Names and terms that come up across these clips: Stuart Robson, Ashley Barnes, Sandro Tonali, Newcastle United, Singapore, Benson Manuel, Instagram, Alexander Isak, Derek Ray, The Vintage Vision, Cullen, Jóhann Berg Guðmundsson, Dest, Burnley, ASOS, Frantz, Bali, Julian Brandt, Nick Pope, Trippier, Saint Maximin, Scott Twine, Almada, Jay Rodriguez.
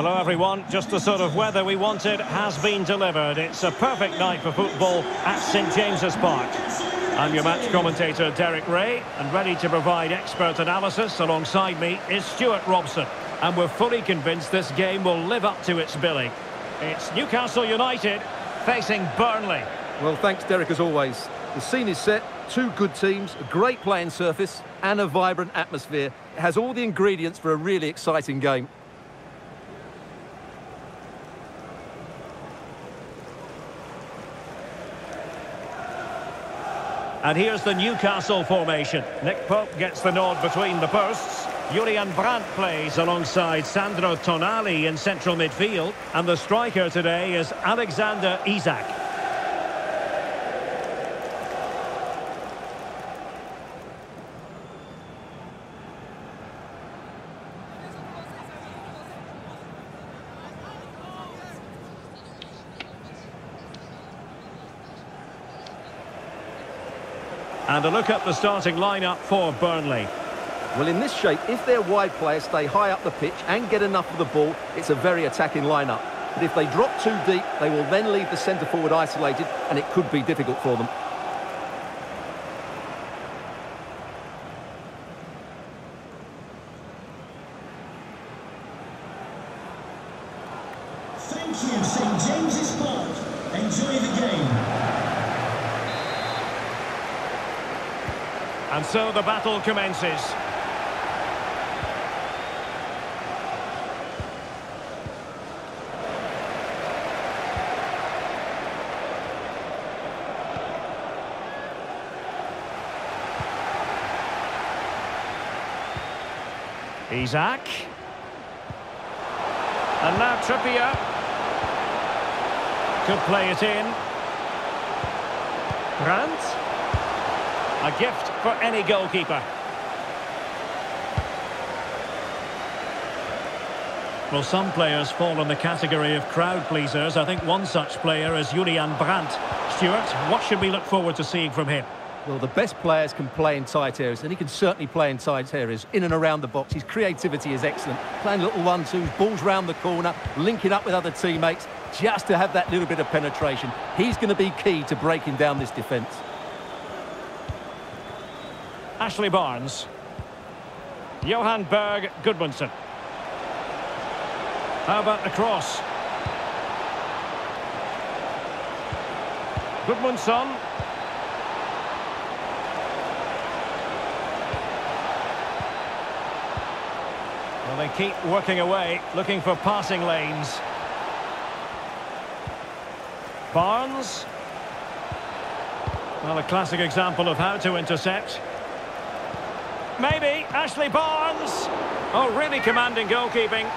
Hello everyone, just the sort of weather we wanted has been delivered. It's a perfect night for football at St James's Park. I'm your match commentator Derek Ray, and ready to provide expert analysis alongside me is Stuart Robson. And we're fully convinced this game will live up to its billing. It's Newcastle United facing Burnley. Well, thanks Derek as always. The scene is set, two good teams, a great playing surface and a vibrant atmosphere. It has all the ingredients for a really exciting game. And here's the Newcastle formation. Nick Pope gets the nod between the posts. Julian Brandt plays alongside Sandro Tonali in central midfield. And the striker today is Alexander Isak. And a look at the starting lineup for Burnley. Well, in this shape, if their wide players stay high up the pitch and get enough of the ball, it's a very attacking lineup. But if they drop too deep, they will then leave the centre forward isolated, and it could be difficult for them. Thank you, St James's Park. Enjoy the game. And so the battle commences. Isak. And now Trippier. Could play it in. Brandt. A gift for any goalkeeper. Well, some players fall in the category of crowd pleasers. I think one such player is Julian Brandt. Stuart, what should we look forward to seeing from him? Well, the best players can play in tight areas, and he can certainly play in tight areas, in and around the box. His creativity is excellent. Playing little one-twos, balls round the corner, linking up with other teammates, just to have that little bit of penetration. He's going to be key to breaking down this defence. Ashley Barnes. Jóhann Berg Guðmundsson. How about the cross? Guðmundsson. Well, they keep working away, looking for passing lanes. Barnes. Well, a classic example of how to intercept. Maybe, Ashley Barnes. Oh, really commanding goalkeeping.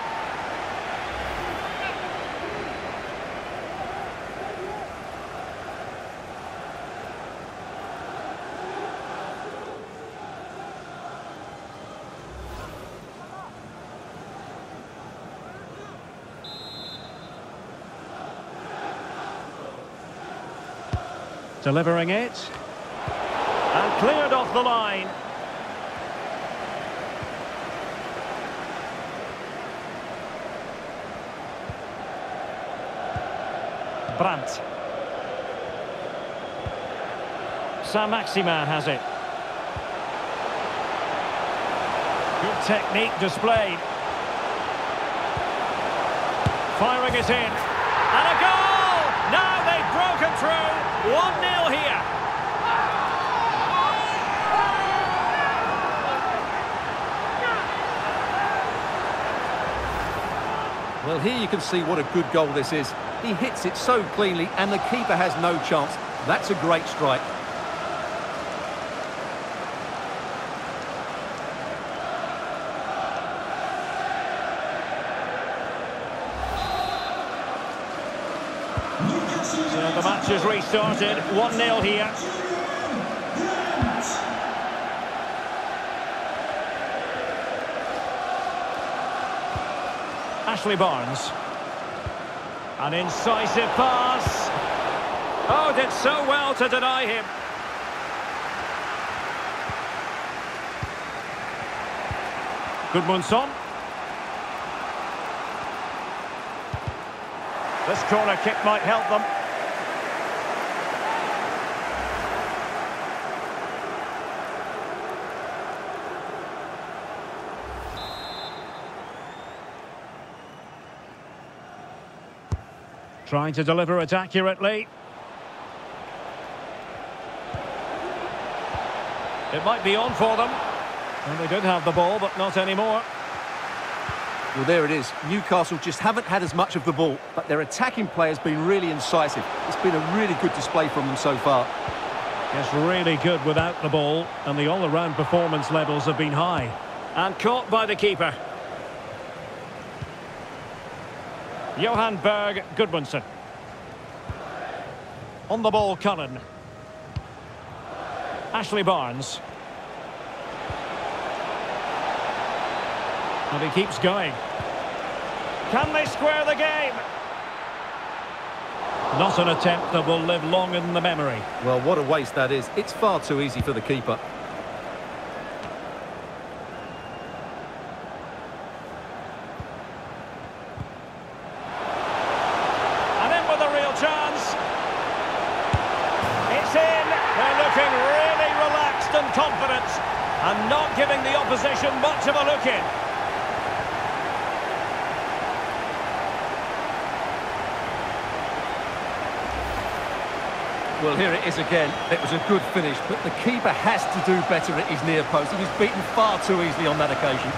Delivering it. And cleared off the line. Brandt. Saint Maximin has it. Good technique displayed. Firing it in. And a goal! Now they've broken through. 1-0 here. Well, here you can see what a good goal this is. He hits it so cleanly, and the keeper has no chance. That's a great strike. So the match is restarted. 1-0 here. Ashley Barnes. An incisive pass. Oh, did so well to deny him. Guðmundsson. This corner kick might help them. Trying to deliver it accurately. It might be on for them. And they did have the ball, but not anymore. Well, there it is. Newcastle just haven't had as much of the ball, but their attacking play has been really incisive. It's been a really good display from them so far. Yes, really good without the ball, and the all-around performance levels have been high. And caught by the keeper. Jóhann Berg Guðmundsson. On the ball, Cullen. Ashley Barnes. And he keeps going. Can they square the game? Not an attempt that will live long in the memory. Well, what a waste that is. It's far too easy for the keeper. And in with a real chance. It's in. They're looking really relaxed and confident, and not giving the opposition much of a look in. Well, here it is again. It was a good finish, but the keeper has to do better at his near post. He was beaten far too easily on that occasion.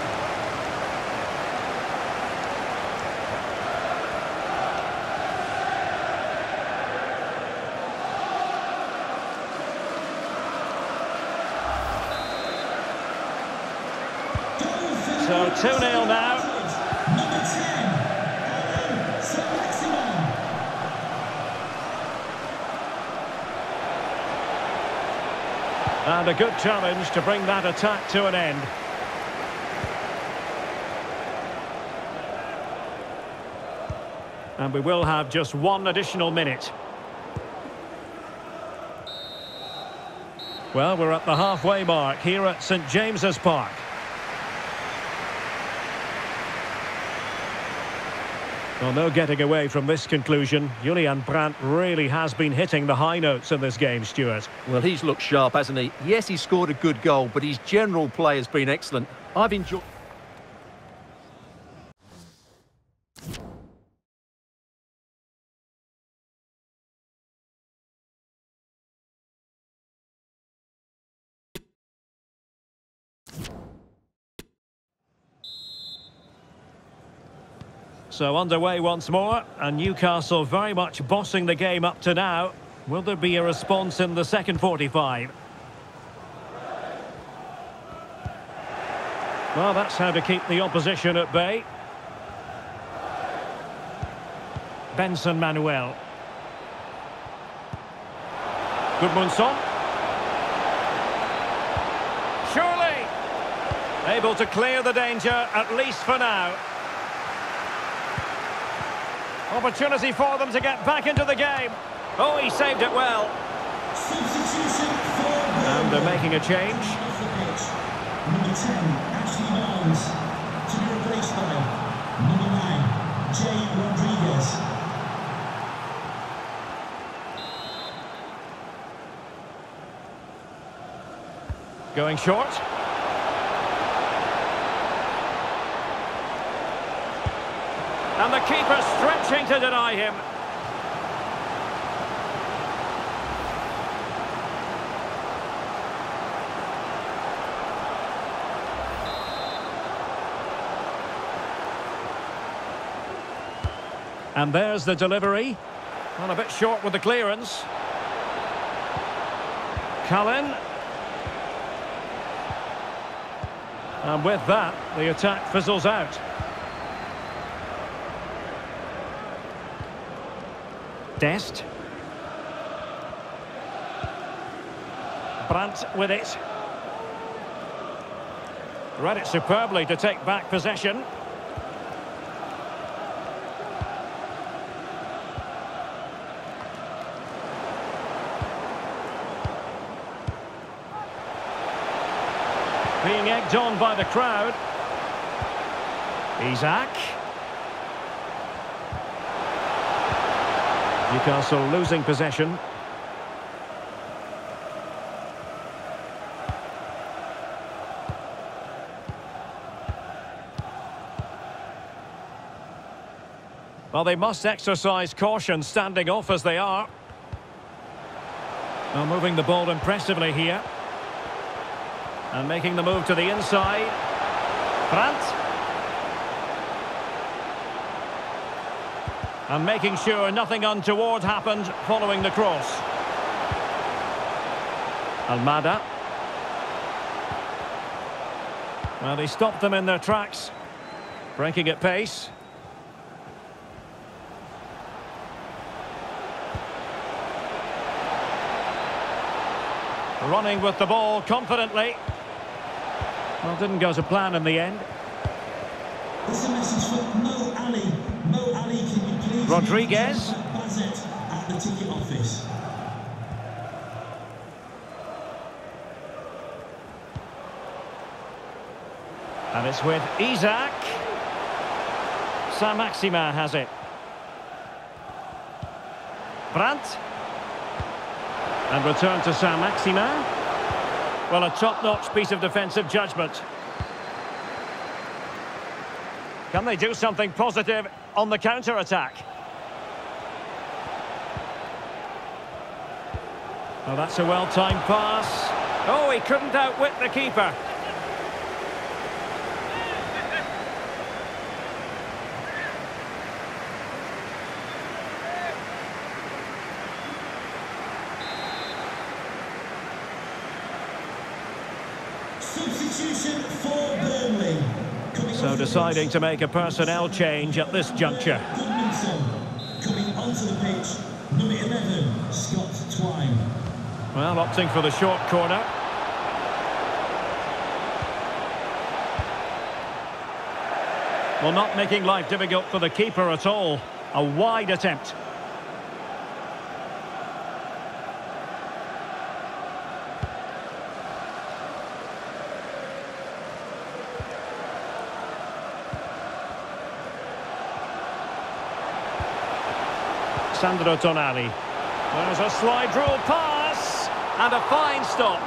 So 2-0 now. And a good challenge to bring that attack to an end. And we will have just one additional minute. Well, we're at the halfway mark here at St James's Park. Well, no getting away from this conclusion. Julian Brandt really has been hitting the high notes in this game, Stuart. Well, he's looked sharp, hasn't he? Yes, he scored a good goal, but his general play has been excellent. I've enjoyed... So underway once more, and Newcastle very much bossing the game up to now. Will there be a response in the second 45? Well, that's how to keep the opposition at bay. Benson Manuel. Guðmundsson. Surely! Able to clear the danger, at least for now. Opportunity for them to get back into the game. Oh, he saved it well. And they're making a change. Number 10, Ashley Barnes, to be replaced by number 9, Jay Rodriguez. Going short. And the keeper stretching to deny him. And there's the delivery. Well, a bit short with the clearance. Cullen. And with that, the attack fizzles out. Dest. Brandt with it. Read it superbly to take back possession. Being egged on by the crowd. Isak. Newcastle losing possession. Well, they must exercise caution standing off as they are. Now moving the ball impressively here. And making the move to the inside. Frantz. And making sure nothing untoward happened following the cross. Almada. Well, he stopped them in their tracks. Breaking at pace. Running with the ball confidently. Well, didn't go to plan in the end. It's a message for Mo Ali. Mo Ali, can you please... Rodriguez. ...at the ticket office. And it's with Isak. Saint Maximin has it. Brandt. And return to Saint Maximin. Well, a top-notch piece of defensive judgment. Can they do something positive on the counter-attack? Well, that's a well-timed pass. Oh, he couldn't outwit the keeper. Substitution for Burnley. So deciding to make a personnel change at this juncture. Coming onto the pitch, number 11, Scott Twine. Well, opting for the short corner. Well, not making life difficult for the keeper at all. A wide attempt. Sandro Tonali. There's a slide rule pass and a fine stop.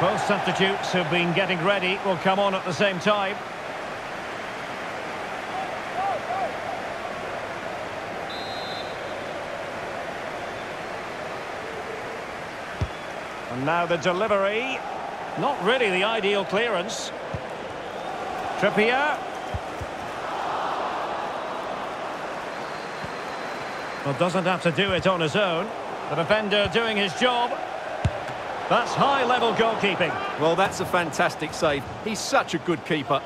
Both substitutes who've been getting ready will come on at the same time. And now the delivery. Not really the ideal clearance. Trippier. Well, doesn't have to do it on his own. The defender doing his job. That's high-level goalkeeping. Well, that's a fantastic save. He's such a good keeper.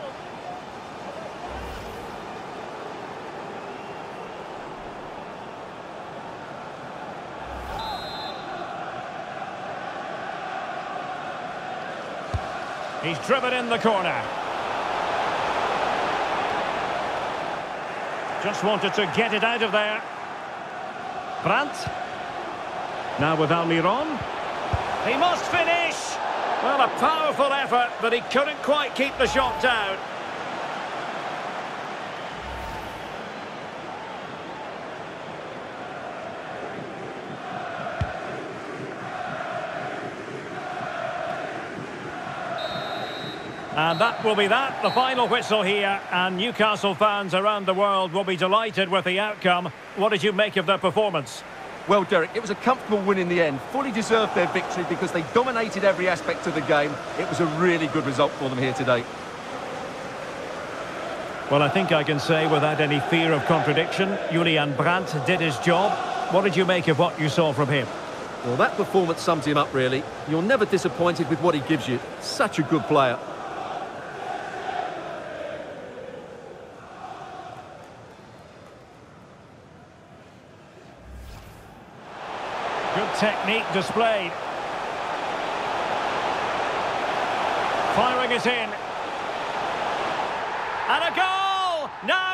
He's driven in the corner. Just wanted to get it out of there. Brandt, now with Almiron, he must finish. Well, a powerful effort, but he couldn't quite keep the shot down. And that will be that, the final whistle here, and Newcastle fans around the world will be delighted with the outcome. What did you make of their performance? Well, Derek, it was a comfortable win in the end. Fully deserved their victory because they dominated every aspect of the game. It was a really good result for them here today. Well, I think I can say without any fear of contradiction, Julian Brandt did his job. What did you make of what you saw from him? Well, that performance sums him up, really. You're never disappointed with what he gives you. Such a good player. Good technique displayed. Firing it in. And a goal! Now!